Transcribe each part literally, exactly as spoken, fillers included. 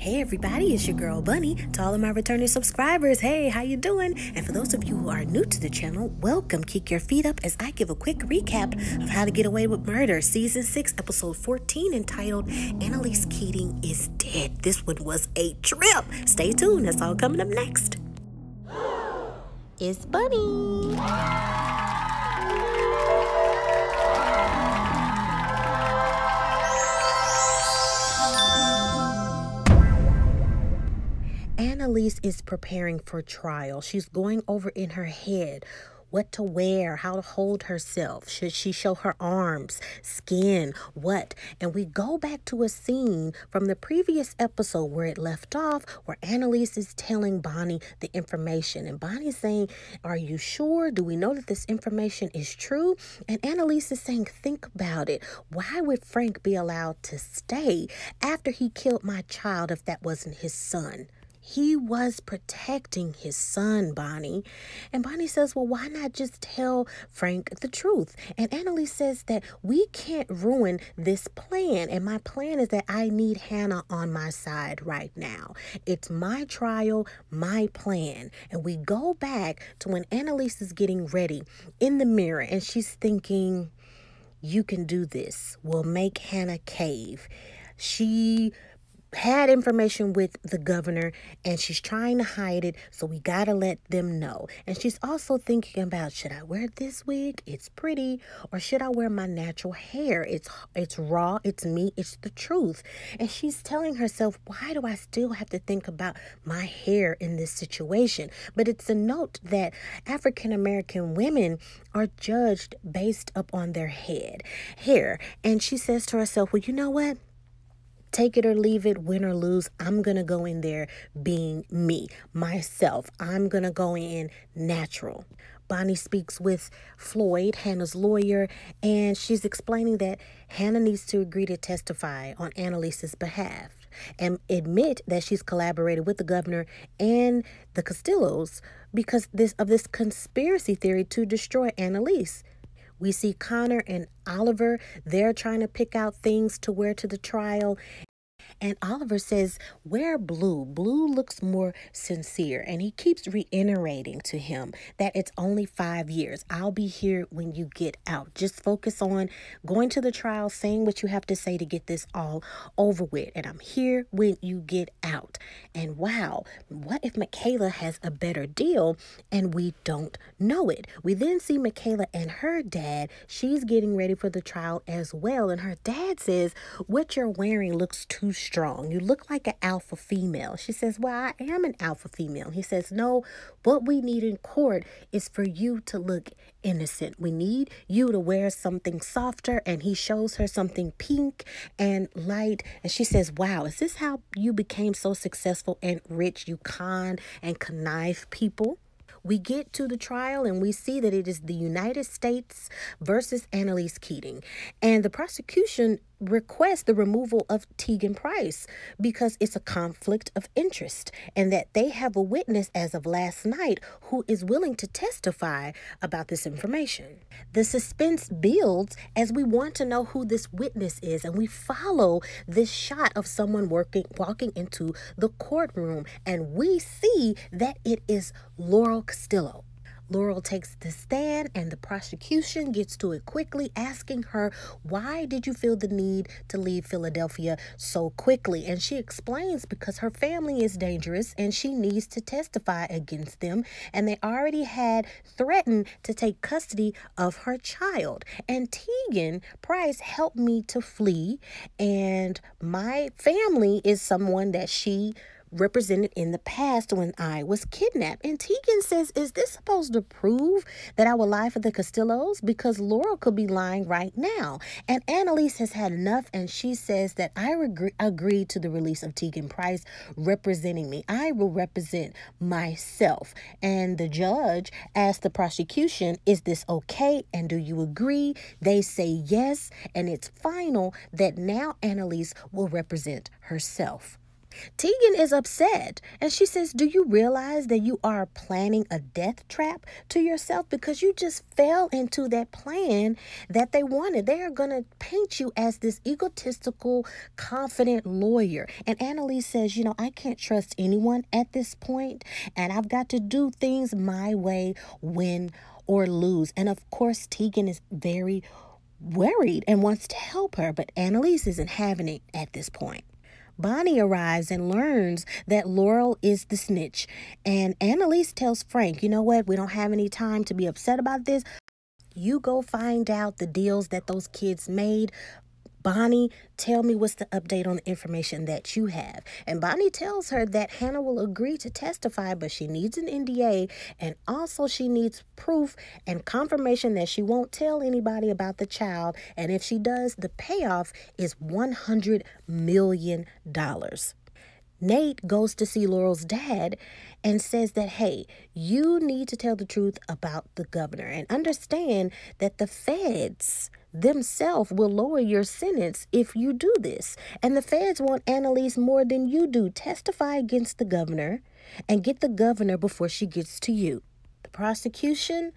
Hey everybody, it's your girl Bunny. To all of my returning subscribers, hey, how you doing? And for those of you who are new to the channel, welcome. Kick your feet up as I give a quick recap of How to Get Away with Murder, Season six, Episode fourteen, entitled Annalise Keating is Dead. This one was a trip. Stay tuned, that's all coming up next. It's Bunny. Annalise is preparing for trial. She's going over in her head what to wear, how to hold herself. Should she show her arms, skin, what? And we go back to a scene from the previous episode where it left off, where Annalise is telling Bonnie the information. And Bonnie's saying, are you sure? Do we know that this information is true? And Annalise is saying, think about it. Why would Frank be allowed to stay after he killed my child if that wasn't his son? He was protecting his son, Bonnie. And Bonnie says, well, why not just tell Frank the truth? And Annalise says that we can't ruin this plan. And my plan is that I need Hannah on my side right now. It's my trial, my plan. And we go back to when Annalise is getting ready in the mirror and she's thinking, you can do this. We'll make Hannah cave. She had information with the governor and she's trying to hide it, so we gotta let them know. And she's also thinking about, should I wear this wig? It's pretty. Or should I wear my natural hair? It's it's raw, it's me, it's the truth. And she's telling herself, why do I still have to think about my hair in this situation? But it's a note that African-American women are judged based upon their head hair. And she says to herself, well, you know what? Take it or leave it, win or lose, I'm going to go in there being me, myself. I'm going to go in natural. Bonnie speaks with Floyd, Hannah's lawyer, and she's explaining that Hannah needs to agree to testify on Annalise's behalf and admit that she's collaborated with the governor and the Castillos because this of this conspiracy theory to destroy Annalise. We see Connor and Oliver, they're trying to pick out things to wear to the trial. And Oliver says, wear blue. Blue looks more sincere. And he keeps reiterating to him that it's only five years. I'll be here when you get out. Just focus on going to the trial, saying what you have to say to get this all over with. And I'm here when you get out. And wow, what if Michaela has a better deal and we don't know it? We then see Michaela and her dad. She's getting ready for the trial as well. And her dad says, what you're wearing looks too strong. strong. You look like an alpha female. She says, well, I am an alpha female. He says, no, what we need in court is for you to look innocent. We need you to wear something softer. And he shows her something pink and light. And she says, wow, is this how you became so successful and rich? You conned and connived people. We get to the trial and we see that it is the United States versus Annalise Keating. And the prosecution requests the removal of Tegan Price because it's a conflict of interest and that they have a witness as of last night who is willing to testify about this information. The suspense builds as we want to know who this witness is, and we follow this shot of someone working, walking into the courtroom, and we see that it is Laurel Castillo. Laurel takes the stand and the prosecution gets to it quickly, asking her, why did you feel the need to leave Philadelphia so quickly? And she explains because her family is dangerous and she needs to testify against them. And they already had threatened to take custody of her child. And Tegan Price helped me to flee. And my family is someone that she represented in the past when I was kidnapped. And Tegan says, is this supposed to prove that I would lie for the Castillos? Because Laurel could be lying right now. And Annalise has had enough, and she says that I agree agreed to the release of Tegan Price representing me. I will represent myself. And the judge asked the prosecution, is this okay? And do you agree? They say yes, and it's final that now Annalise will represent herself. Tegan is upset, and she says, do you realize that you are planning a death trap to yourself? Because you just fell into that plan that they wanted. They are going to paint you as this egotistical, confident lawyer. And Annalise says, you know, I can't trust anyone at this point, and I've got to do things my way, win or lose. And of course, Tegan is very worried and wants to help her, but Annalise isn't having it at this point. Bonnie arrives and learns that Laurel is the snitch, and Annalise tells Frank, you know what, we don't have any time to be upset about this. You go find out the deals that those kids made. Bonnie, tell me what's the update on the information that you have. And Bonnie tells her that Hannah will agree to testify, but she needs an N D A, and also she needs proof and confirmation that she won't tell anybody about the child. And if she does, the payoff is one hundred million dollars. Nate goes to see Laurel's dad and says that, hey, you need to tell the truth about the governor and understand that the feds themselves will lower your sentence if you do this. And the feds want Annalise more than you do. Testify against the governor and get the governor before she gets to you. The prosecution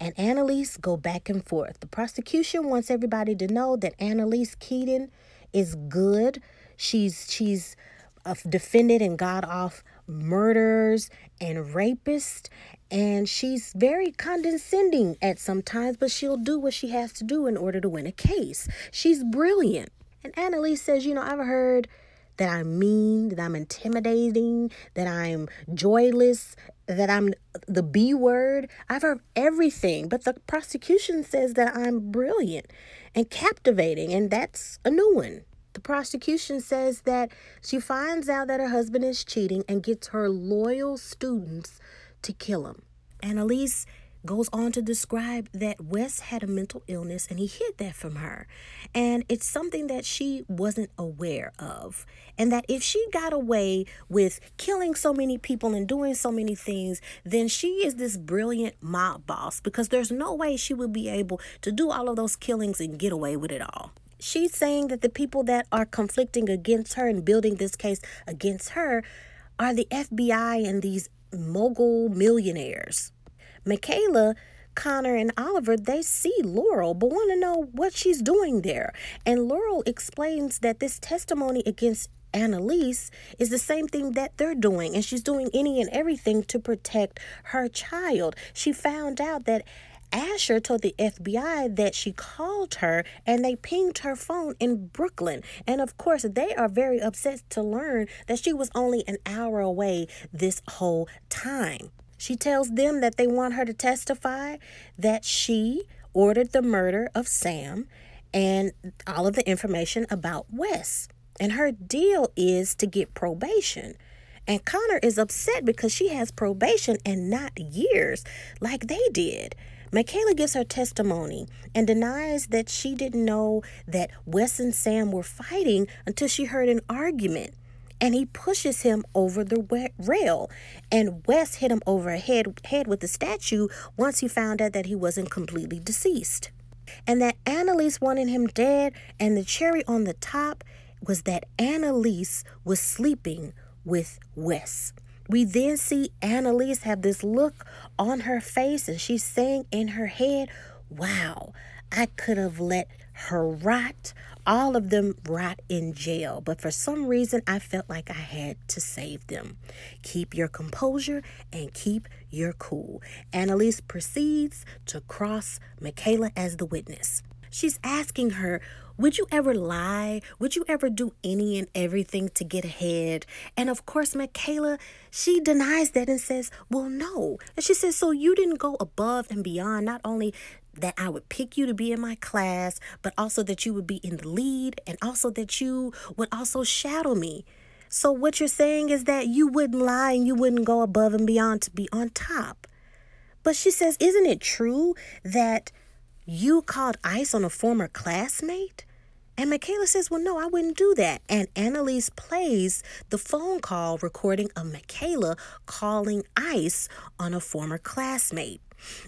and Annalise go back and forth. The prosecution wants everybody to know that Annalise Keating is good. She's, she's defended and got off murderers and rapists, and she's very condescending at some times, but she'll do what she has to do in order to win a case. She's brilliant. And Annalise says, you know, I've heard that I'm mean, that I'm intimidating, that I'm joyless, that I'm the B word. I've heard everything, but the prosecution says that I'm brilliant and captivating, and that's a new one. The prosecution says that she finds out that her husband is cheating and gets her loyal students to kill him. Annalise goes on to describe that Wes had a mental illness and he hid that from her. And it's something that she wasn't aware of. And that if she got away with killing so many people and doing so many things, then she is this brilliant mob boss, because there's no way she would be able to do all of those killings and get away with it all. She's saying that the people that are conflicting against her and building this case against her are the F B I and these mogul millionaires. Michaela, Connor, and Oliver, they see Laurel but want to know what she's doing there. And Laurel explains that this testimony against Annalise is the same thing that they're doing, and she's doing any and everything to protect her child. She found out that Asher told the F B I that she called her and they pinged her phone in Brooklyn. And of course, they are very upset to learn that she was only an hour away this whole time. She tells them that they want her to testify that she ordered the murder of Sam and all of the information about Wes. And her deal is to get probation. And Connor is upset because she has probation and not years like they did. Michaela gives her testimony and denies that she didn't know that Wes and Sam were fighting until she heard an argument. And he pushes him over the rail. And Wes hit him over the head, head with the statue once he found out that he wasn't completely deceased. And that Annalise wanted him dead. And the cherry on the top was that Annalise was sleeping with Wes. We then see Annalise have this look on her face, and she's saying in her head, wow, I could have let her rot, all of them rot in jail. But for some reason, I felt like I had to save them. Keep your composure and keep your cool. Annalise proceeds to cross Michaela as the witness. She's asking her, would you ever lie? Would you ever do any and everything to get ahead? And of course, Michaela, she denies that and says, well, no. And she says, so you didn't go above and beyond, not only that I would pick you to be in my class, but also that you would be in the lead, and also that you would also shadow me. So what you're saying is that you wouldn't lie and you wouldn't go above and beyond to be on top. But she says, isn't it true that you called ice on a former classmate? And Michaela says, well, no, I wouldn't do that. And Annalise plays the phone call recording of Michaela calling ice on a former classmate.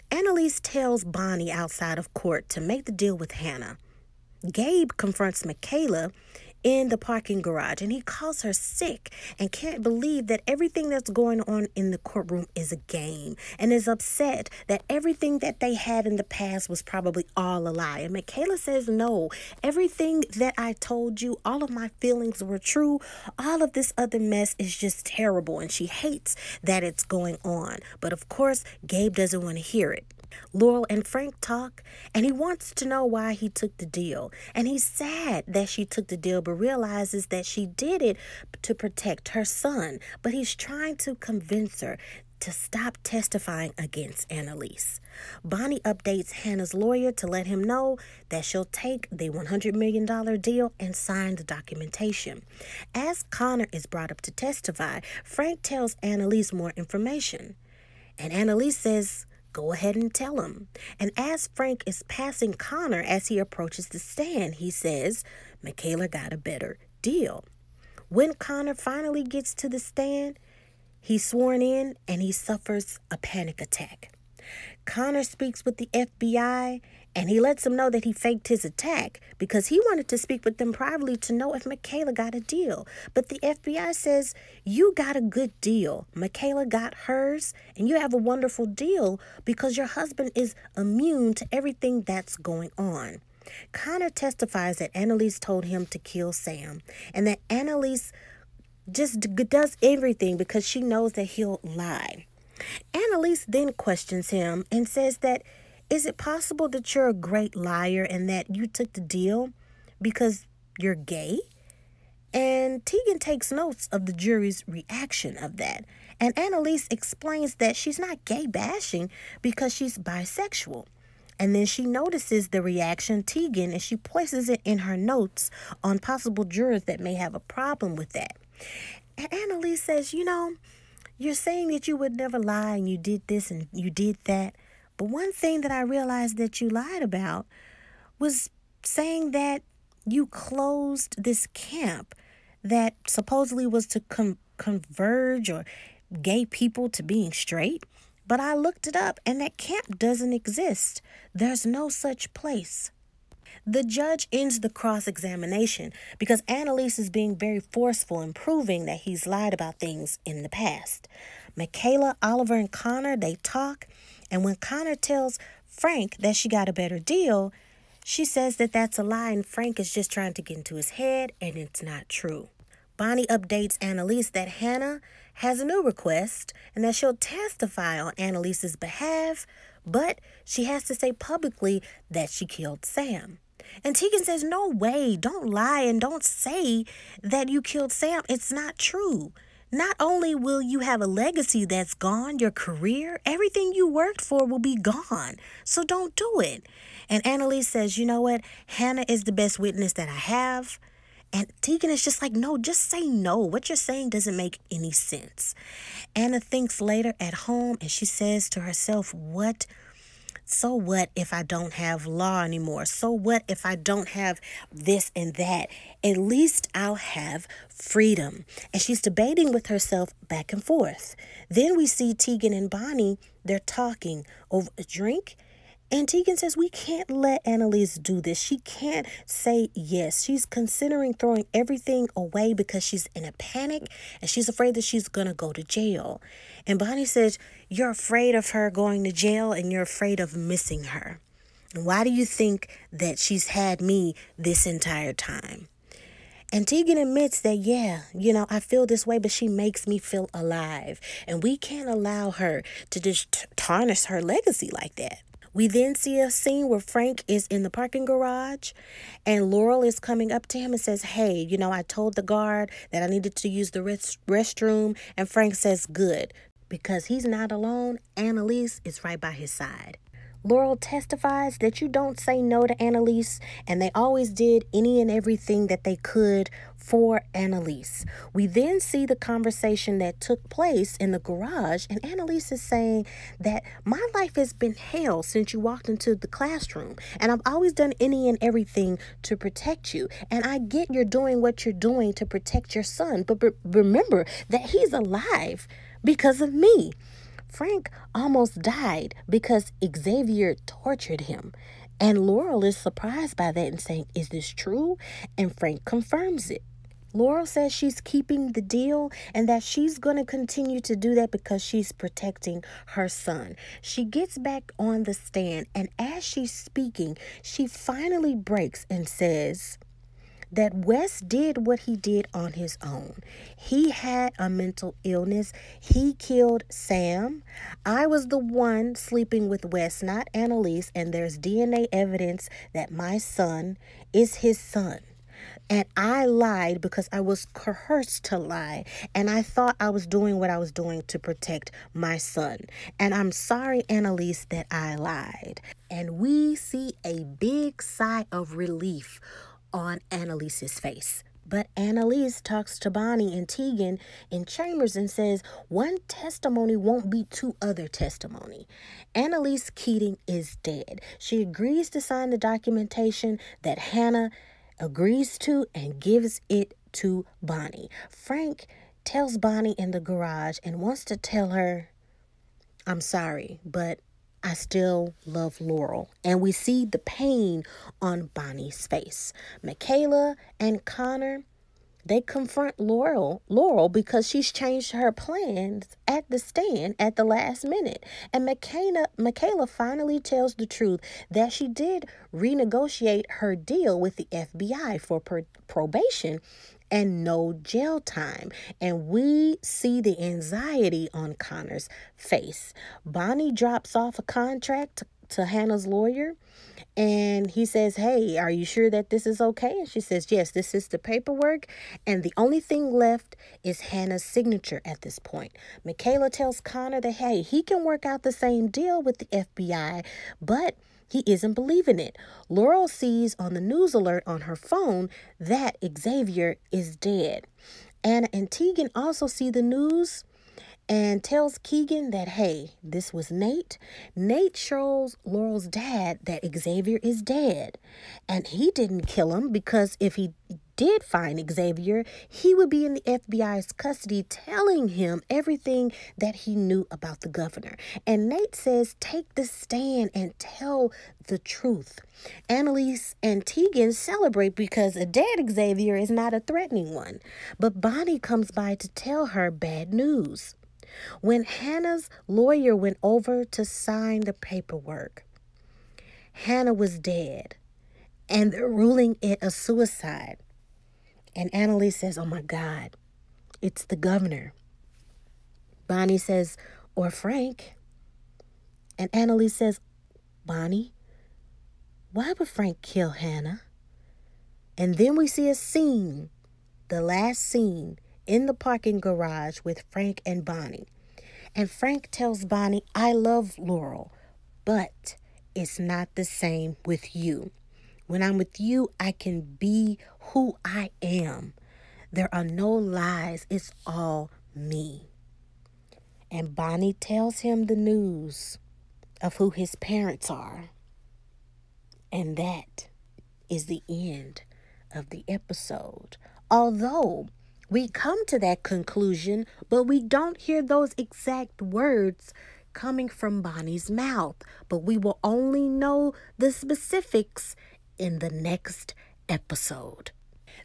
Annalise tells Bonnie outside of court to make the deal with Hannah. Gabe confronts Michaela in the parking garage, and he calls her sick and can't believe that everything that's going on in the courtroom is a game, and is upset that everything that they had in the past was probably all a lie. And Michaela says, no, everything that I told you, all of my feelings were true. All of this other mess is just terrible, and she hates that it's going on. But of course, Gabe doesn't want to hear it. Laurel and Frank talk, and he wants to know why he took the deal, and he's sad that she took the deal, but realizes that she did it to protect her son. But he's trying to convince her to stop testifying against Annalise. Bonnie updates Hannah's lawyer to let him know that she'll take the one hundred million dollar deal and sign the documentation. As Connor is brought up to testify, Frank tells Annalise more information, and Annalise says, go ahead and tell him. And as Frank is passing Connor as he approaches the stand, he says, Michaela got a better deal. When Connor finally gets to the stand, he's sworn in and he suffers a panic attack. Connor speaks with the F B I, and he lets them know that he faked his attack because he wanted to speak with them privately to know if Michaela got a deal. But the F B I says, you got a good deal. Michaela got hers, and you have a wonderful deal because your husband is immune to everything that's going on. Connor testifies that Annalise told him to kill Sam, and that Annalise just does everything because she knows that he'll lie. Annalise then questions him and says that, is it possible that you're a great liar and that you took the deal because you're gay? And Tegan takes notes of the jury's reaction of that. And Annalise explains that she's not gay bashing because she's bisexual. And then she notices the reaction, Tegan, and she places it in her notes on possible jurors that may have a problem with that. And Annalise says, you know, you're saying that you would never lie and you did this and you did that. But one thing that I realized that you lied about was saying that you closed this camp that supposedly was to com converge or gay people to being straight. But I looked it up, and that camp doesn't exist. There's no such place. The judge ends the cross-examination because Annalise is being very forceful in proving that he's lied about things in the past. Michaela, Oliver, and Connor, they talk. And when Connor tells Frank that she got a better deal, she says that that's a lie and Frank is just trying to get into his head and it's not true. Bonnie updates Annalise that Hannah has a new request and that she'll testify on Annalise's behalf, but she has to say publicly that she killed Sam. And Tegan says, no way, don't lie and don't say that you killed Sam. It's not true. Not only will you have a legacy that's gone, your career, everything you worked for will be gone. So don't do it. And Annalise says, you know what? Hannah is the best witness that I have. And Tegan is just like, no, just say no. What you're saying doesn't make any sense. Hannah thinks later at home, and she says to herself, what? So what if I don't have law anymore? So what if I don't have this and that? At least I'll have freedom. And she's debating with herself back and forth. Then we see Tegan and Bonnie, they're talking over a drink. And Tegan says, we can't let Annalise do this. She can't say yes. She's considering throwing everything away because she's in a panic and she's afraid that she's going to go to jail. And Bonnie says, you're afraid of her going to jail and you're afraid of missing her. And why do you think that she's had me this entire time? And Tegan admits that, yeah, you know, I feel this way, but she makes me feel alive. And we can't allow her to just tarnish her legacy like that. We then see a scene where Frank is in the parking garage and Laurel is coming up to him and says, hey, you know, I told the guard that I needed to use the rest restroom. And Frank says, good, because he's not alone. Annalise is right by his side. Laurel testifies that you don't say no to Annalise, and they always did any and everything that they could for Annalise. We then see the conversation that took place in the garage, and Annalise is saying that my life has been hell since you walked into the classroom, and I've always done any and everything to protect you. And I get you're doing what you're doing to protect your son, but remember that he's alive because of me. Frank almost died because Xavier tortured him. And Laurel is surprised by that and saying, is this true? And Frank confirms it. Laurel says she's keeping the deal and that she's going to continue to do that because she's protecting her son. She gets back on the stand, and as she's speaking, she finally breaks and says that Wes did what he did on his own. He had a mental illness. He killed Sam. I was the one sleeping with Wes, not Annalise, and there's D N A evidence that my son is his son. And I lied because I was coerced to lie. And I thought I was doing what I was doing to protect my son. And I'm sorry, Annalise, that I lied. And we see a big sigh of relief on Annalise's face. But Annalise talks to Bonnie and Tegan in chambers and says one testimony won't be two other testimony. Annalise Keating is dead. She agrees to sign the documentation that Hannah agrees to and gives it to Bonnie. Frank tells Bonnie in the garage and wants to tell her, I'm sorry, but I still love Laurel. And we see the pain on Bonnie's face. Michaela and Connor, they confront Laurel, Laurel because she's changed her plans at the stand at the last minute. And Michaela, Michaela finally tells the truth that she did renegotiate her deal with the F B I for per- probation and no jail time. And we see the anxiety on Connor's face. Bonnie drops off a contract to, to Hannah's lawyer. And he says, hey, are you sure that this is okay? And she says, yes, this is the paperwork. And the only thing left is Hannah's signature at this point. Michaela tells Connor that, hey, he can work out the same deal with the F B I, but he isn't believing it. Laurel sees on the news alert on her phone that Xavier is dead. Anna and Tegan also see the news and tells Keegan that, hey, this was Nate. Nate shows Laurel's dad that Xavier is dead. And he didn't kill him because if he did find Xavier, he would be in the F B I's custody telling him everything that he knew about the governor. And Nate says, take the stand and tell the truth. Annalise and Tegan celebrate because a dead Xavier is not a threatening one. But Bonnie comes by to tell her bad news. When Hannah's lawyer went over to sign the paperwork, Hannah was dead, and they're ruling it a suicide. And Annalise says, oh my God, it's the governor. Bonnie says, or Frank. And Annalise says, Bonnie, why would Frank kill Hannah? And then we see a scene, the last scene, in the parking garage with Frank and Bonnie. And Frank tells Bonnie, I love Laurel, but it's not the same with you. When I'm with you, I can be who I am. There are no lies. It's all me. And Bonnie tells him the news of who his parents are. And that is the end of the episode. Although we come to that conclusion, but we don't hear those exact words coming from Bonnie's mouth. But we will only know the specifics in the next episode.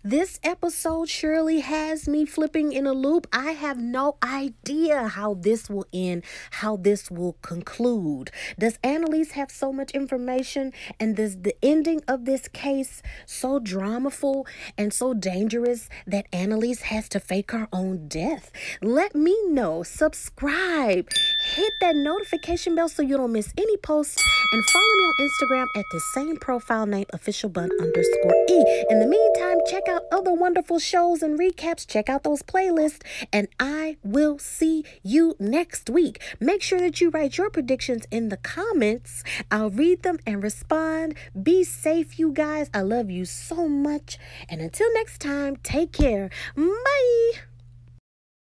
This episode surely has me flipping in a loop. I have no idea how this will end, how this will conclude. Does Annalise have so much information? And does the ending of this case so dramaful and so dangerous that Annalise has to fake her own death? Let me know. Subscribe. Hit that notification bell so you don't miss any posts. And follow me on Instagram at the same profile name, officialbun underscore E. In the meantime, check out other wonderful shows and recaps. Check out those playlists, and I will see you next week. Make sure that you write your predictions in the comments. I'll read them and respond. Be safe, you guys. I love you so much, and until next time, take care. Bye.